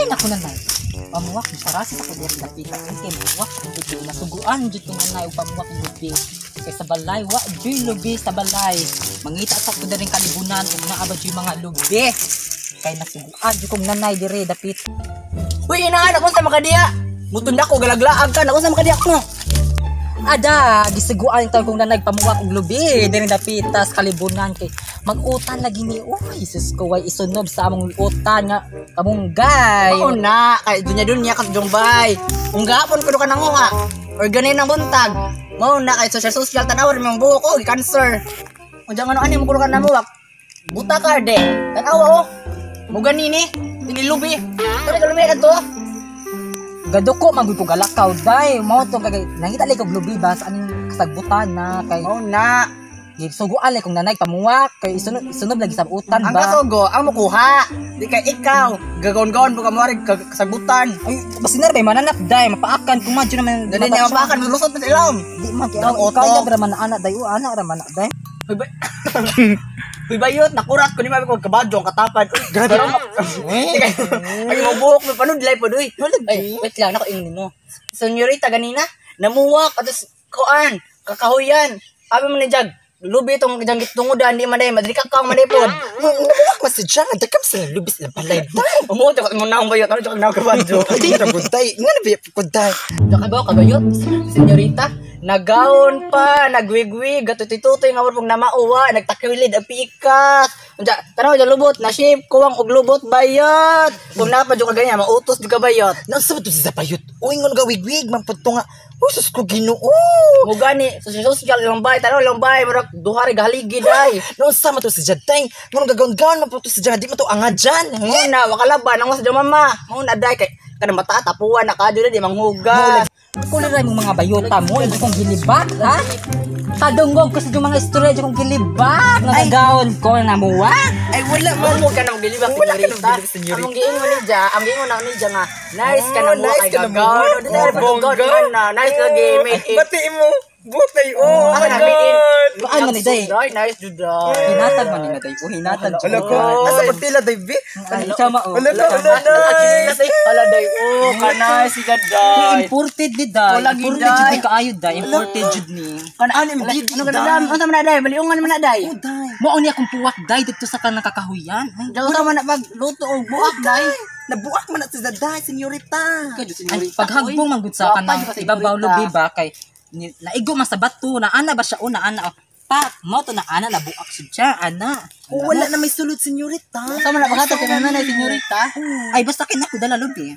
Ay, naku nanay. Pamuwak, masarasi sa kanyang lapitan. Kaya mamuwak sa kanyang nasuguan. Dito nanay, pamuwak yung lubi. Kaya sa balay, wak yung lubi sa balay. Mangita sa kuda rin kalibunan. Kung naabad yung mga lubi. Kaya nasuguan yung kong nanay dire, dapit. Uy, inaan akong sa makadiya. Mutunda ko, galaglaag ka. Nakong sa makadiya ko. Ada, giseguan yung tayo kong nanay. Pamuwak yung lubi. Dire, dapitas, kalibunan. Kaya mag-utan lagi ni, uy, sus ko, way isunod sa among utan nga, kamong gay. Oo na, kay dunya-dunya, katudong bay. Kung gapon, kuno ka na nga, or ganun ang buntag. Mau na, kay social-social, tanawar, may buhok ko, cancer. Kung dyan ano, ano, kuno ka na muwak, buta ka, de, tanawa, oh. Muganini, tinilubi, kaya kalumihan to. Gaduko, magwipog alakaw, day, mau to, kagay, nangita lang kong lubi, ba, saan yung kasagbutan na, kay, mau na, suguan kung nanay pamuwak kay isunod lagi sa utan ba. Ang kasugo ang makuha. Di kay ikaw gagawon-gawon pag amuari kasagutan. Ay basinar bay mananak day mapaakan kumadyo naman dili niya mapaakan lusot na ilom. Di man kay ako kaya ra man anak day anak ra man day. Uy bayot nakurat ko ni mabig ko kabadyo ang katapan. Grabe ra. Ay mo buhok mo panu dilay pod uy. Wait lang nako ingin mo. Senyorita ganina namuwak atus kuan kakahuyan. Abi man ni jag lubi itong janggit tungudan, di man ay madali kakao man ay pod. Namuwak mas dyan, nadakam sa lubis na palay. Umuto ka mo na akong bayot, ano dyan ka na akong kabadyo. Hindi na kuday, nga na bayot kuday. Dyan ka ba kabayot, senyorita? Nagawon pa, nagwigwig, gatutitutoy nga warpong namauwa, nagtakiwilid, apiikas. Tanaw dyan lubot, nasip, kuwang og lubot, bayot. Kung napadyo ka ganyan, mautos di ka bayot. Nagsabot dyan sa bayot, uing nga wigwig, mamputong nga. Uy, sus ko ginoo. Mugani, social-social, lambay, tanaw lambay, marak duhari gahaligid ay. Noon sama to si Jaday, noon gagawin-gawin, maputo si Jaday, mato angad dyan. Muna, wakalaban, angwas dyan mama. Muna, day, kada matatapuan, nakadyo na di, manghugas. Kuliray mong mga bayota mo, hindi kong gilibak, ha? Kadunggog ko sa mga istorya, hindi kong gilibak. Nagagawin ko na muwak. Ay, wala mo. Huwag ka nang gilibak, senyorita. Ang giin mo ni Dja, ang giin mo na ni Dja nga. Nice ka na muwak, ay gagawin. Nice ka gaming. Batiin mo. Butay, oh my God! Baan man ni Day? Nice, Juday. Hinatag man ni Day. Hinatag, Juday. Wala ko. Nasa pagtila, Day, B. Ay, sama, oh. Wala, Day. Wala, Day, oh. Kanay, si Gaday. Imported ni Day. Wala, Day. Imported, Juday, kaayod, Day. Imported, Juday. Kanaan, Day. Ano ka na, Day? Ano na, Day? Baliungan naman na, Day. Oh, Day. Maon niya kung puwak, Day. Dito sa kanang kakahuyan. Daw sama na magluto o buwak, Day. Nabuak man na si Day, senyorita. Paghagbong manggod sa kanang ibabaw lubi ba kay naigo man sa bato na ana ba siya o na ana pak mo to na ana na buak siya ana wala na may sulod senyorita sama na baka to kinana na senyorita ay basta kinako dala lubi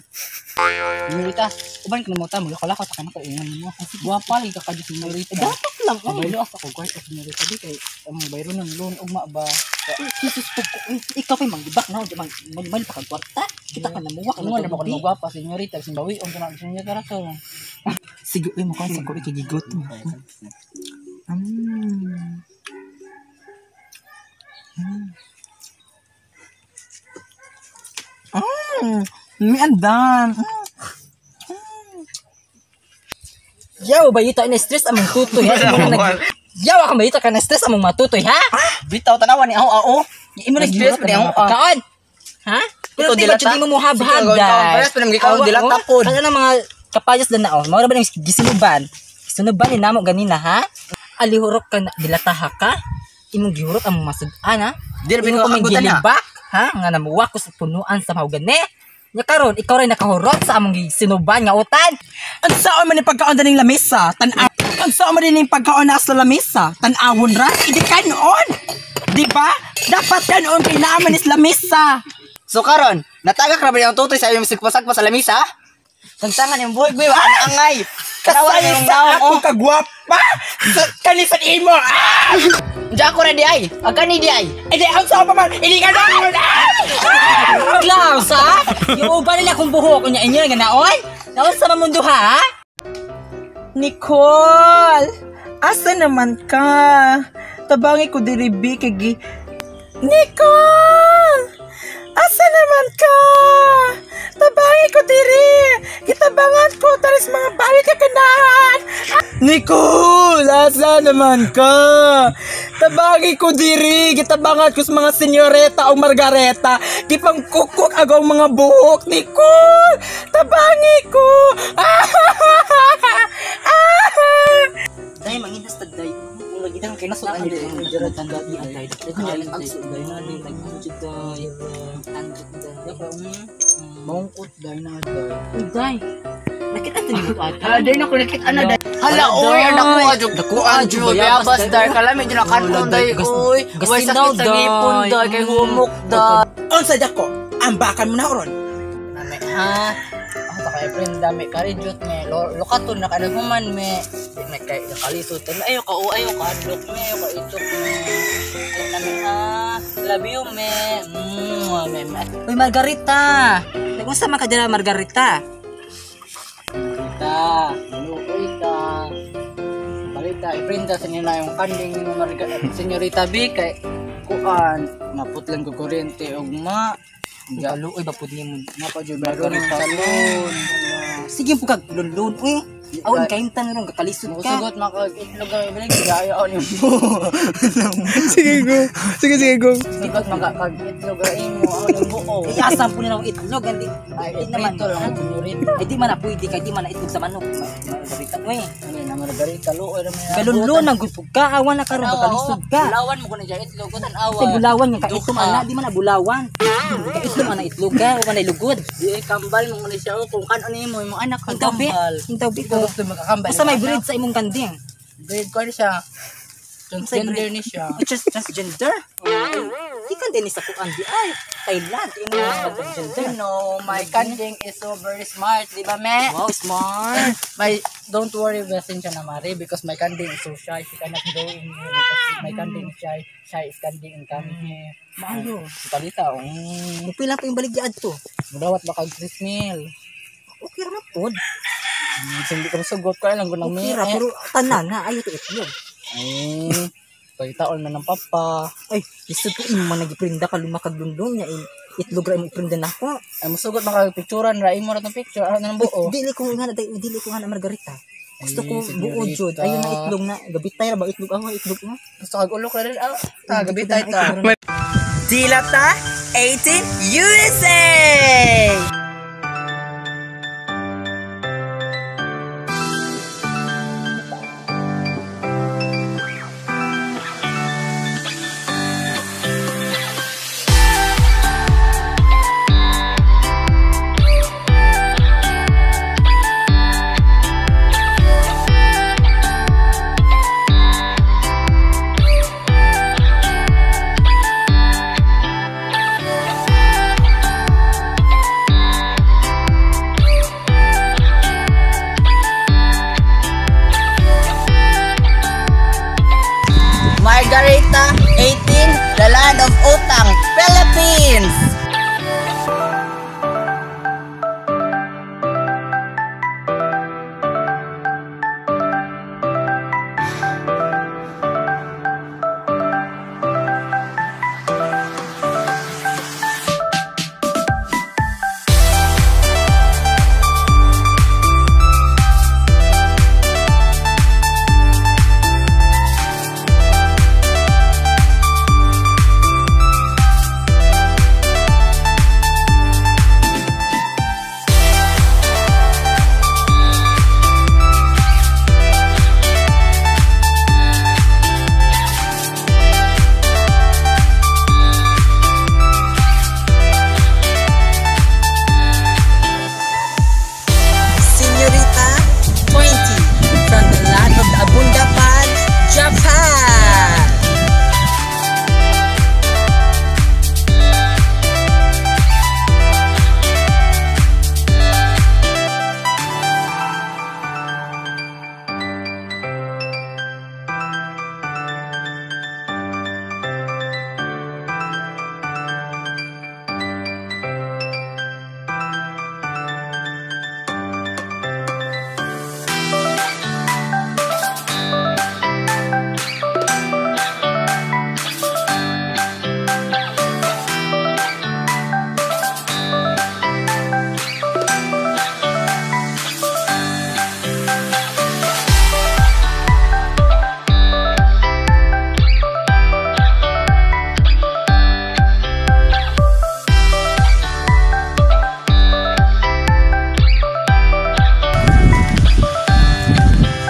senyorita uban kinamota mo ko lakot ka na ko ingon mo kasi guwapa lang ka kadto senyorita dapat lang ko baylo asa ko guard of senyorita di kay amo bayro nang loan ugma ba kisus pug ikaw pa manggibak na di man mal pa kag kwarta kita kana muwak no na baka guwapa senyorita simbawi on kana senyorita ra ko. Sige, uy, mukhang sa ko ikigigot mo. May andan. Yaw, bayita na stress among tutoy, ha? Yaw, akong bayita ka na stress among matutoy, ha? Bitaw, tanawa ni aw-aw. Imo na stress ko ni aw-aw. Ha? Pero di mo mo habhag, guys. Pero mga dilatapod. Ano na mga kapayos na naon, maura ba nang gisinuban? Gisinuban ni namo ganina, ha? Alihurok ka na, dilataha ka? Imong gihurot ang masudan, ha? Imong kaming gilibak, ha? Nga namuwak ko sa punuan sa mahugane. Nga karon, ikaw rin nakahurot sa among gisinuban nga utan. Ang saan man yung pagkaon na ng lamesa? Tanawon. Ang saan man yung pagkaon na sa lamesa? Tanawon ra? Hindi ka noon! Diba? Dapat ka noon kailangan is lamesa. So karon, natagak na ba yung tutoy sa iyong sigpasak pa sa lamesa? Tantangan yung buhay, gwiwa, angay! Karawan yung daong, oh! Kasaya sa kagwapa! Kanisan imo! Ah! Diyan ako na di ay! Agani di ay! E di, ang sopa man! Hindi ka na! Klaus, ha? Yung uba nila kung buho ko niya inyo, ganaon? Naon sa mamundo, ha? Nicole! Asa naman ka? Tabangi ko diribi, kagi... Nicole! Asa naman ka? Tabangi ko diri! Gitabangan ko! Taris mga bawi ka kanaan! Nicole! Asa naman ka? Tabangi ko diri! Gitabangan ko sa mga senyoreta o Margareta! Ipangkukuk agaw mga buhok ni ko. Tabangi ko. Dahil manginas tagday. Kung lagi nang kinasok anday. Ang jaratan dati anday. Kung jalan pagso dahil na rin. Nagmunsod dahil. Andot dahil. Mangkot dahil na dahil. Dahil. Nakita ito ni Kuat. Dahil na ko nakita na dahil. Hala, oy, naku, adyo, bayabas, dahil kalami, dyan akantong, dahil, oy, way sakit sa ngipon, dahil, kay humok, dahil. Onsa, dako, ambakan mo na, oron. Dami, ha? Ako sa kaya, friend, dami ka rin, jut, me, lokaton, nakalaguman, me, nakalisotan, ayaw ka, adlok, me, ayaw ka, itok, me, dami, ha? Love you, me, uy, Margarita, nagunsa man ka dyan, Margarita? Margarita, i-printa sa nila yung kanding ni Margareta. Senyorita B, kay kuan, naputlan ko kurente, og ma. Uy, bapod niya mo. Napadyo, Margarita, loon. Sige po kag, loon, uy. Awan, kaintan na rin, kakalisod ka. Makasagot, makag-itlog, ibilig, gaya, awan yung buo. Sige, go. Sige, mag-itlog, rain mo, awan yung buo. Iasan po nila ang itlog, hindi. Ay, prito lang, kunurito. Ay, di man na pwede, kaya di man na itlog sa manok. Margarita, uy. Ay, na Margarita, looy. Galunlun, ang gupog ka, awan na karoon, kakalisod ka. Bulawan mo ko na dyan, itlog, tan awan. Sa bulawan, yung kaitlog, ala, di man na bulawan. Kaitlog, man na itlog ka, huwag na ilugod. Di, kambal, mo na siya, kung kanonin mo, yung anak, hintawbi. Basta may breed sa imong kanding. Breed ko siya. Transgender ni siya. Just transgender? Di kanding ni sa kuandi ay. Thailand. You know, my kanding is so very smart. Di ba, me? Wow, smart. Don't worry, blessing siya na, Mari. Because my kanding is so shy. She cannot go in here. Because my kanding is shy. Shy is kanding in coming here. Maayo. Palita. Mupilang po yung baligyad to. Mudawat baka gris meal. Okay na po. Hindi ko sagot ko lang gunang may okay, pero tanan ha ayo to itlog pagitaon na ng papa ay gusto ko imo nagiprinda ka lumakagdundong niya itlog ra imo iprinda nako ay musugot maka picturean ra imo ra tong picture ara nang buo dili ko nga na Margarita gusto ko buo jud ayo na itlog na gabitay ra ba itlog ang itlog mo gusto kag ulok ra ta gabitay ta dilata 18 USA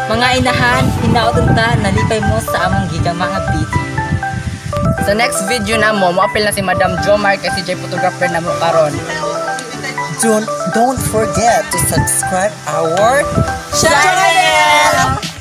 Mga inahan, hinaot unta, nalipay mo sa among gigang mga video. Sa next video na mo, maapil na si Madam Jo Mar kasi jay photographer na mo karon. Don't forget to subscribe our channel!